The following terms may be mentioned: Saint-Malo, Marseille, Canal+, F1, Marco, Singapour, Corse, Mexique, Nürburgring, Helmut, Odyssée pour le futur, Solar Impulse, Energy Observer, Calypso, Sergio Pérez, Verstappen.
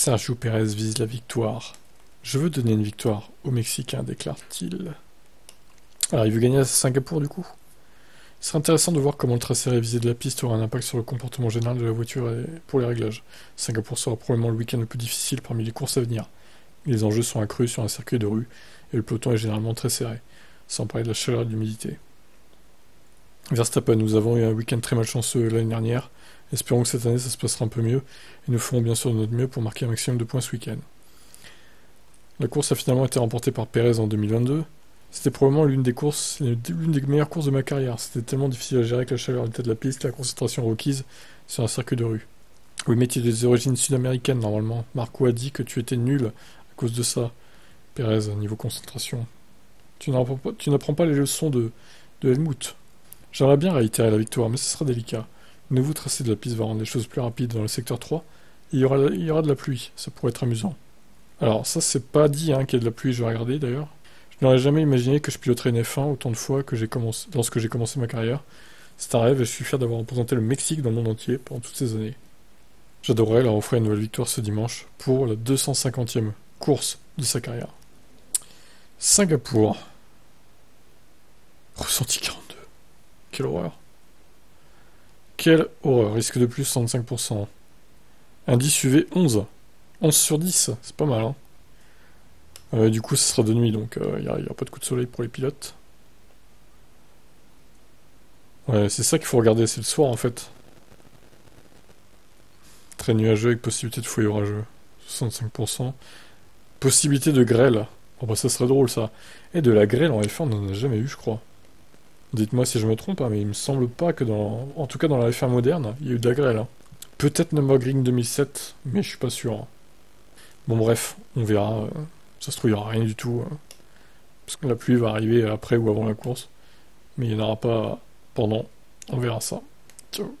Sergio Pérez vise la victoire. Je veux donner une victoire aux Mexicains, déclare-t-il. Alors il veut gagner à Singapour du coup. Il serait intéressant de voir comment le tracé révisé de la piste aura un impact sur le comportement général de la voiture et pour les réglages. Singapour sera probablement le week-end le plus difficile parmi les courses à venir. Les enjeux sont accrus sur un circuit de rue et le peloton est généralement très serré, sans parler de la chaleur et de l'humidité. Verstappen, nous avons eu un week-end très malchanceux l'année dernière. Espérons que cette année ça se passera un peu mieux et nous ferons bien sûr de notre mieux pour marquer un maximum de points ce week-end. La course a finalement été remportée par Pérez en 2022. C'était probablement l'une des meilleures courses de ma carrière. C'était tellement difficile à gérer avec la chaleur, l'état de la piste, la concentration requise sur un circuit de rue. Oui, mais tu es des origines sud-américaines normalement. Marco a dit que tu étais nul à cause de ça. Pérez, niveau concentration. Tu n'apprends pas les leçons de Helmut. J'aimerais bien réitérer la victoire, mais ce sera délicat. Le nouveau tracé de la piste va rendre les choses plus rapides dans le secteur 3. Il y aura de la pluie, ça pourrait être amusant. Alors ça c'est pas dit hein, qu'il y a de la pluie, je vais regarder d'ailleurs. Je n'aurais jamais imaginé que je piloterais une F1 autant de fois que lorsque j'ai commencé ma carrière. C'est un rêve et je suis fier d'avoir représenté le Mexique dans le monde entier pendant toutes ces années. J'adorerais leur offrir une nouvelle victoire ce dimanche pour la 250e course de sa carrière. Singapour. Ressenti 42. Quelle horreur. Quelle horreur. Risque de plus 65%. Indice UV 11. 11 sur 10, c'est pas mal hein. Du coup ce sera de nuit donc il n'y aura pas de coup de soleil pour les pilotes. Ouais, c'est ça qu'il faut regarder, c'est le soir en fait. Très nuageux avec possibilité de fouilles orageux. 65%. Possibilité de grêle. Oh bah ça serait drôle ça. Et de la grêle en F1 on n'en a jamais eu je crois. Dites-moi si je me trompe hein, mais il me semble pas que en tout cas dans la F1 moderne, il y a eu de la grêle hein. Peut-être Nürburgring 2007, mais je suis pas sûr. Hein. Bon bref, on verra. Ça se trouve, il n'y aura rien du tout. Hein. Parce que la pluie va arriver après ou avant la course. Mais il n'y en aura pas pendant. On verra ça. Ciao.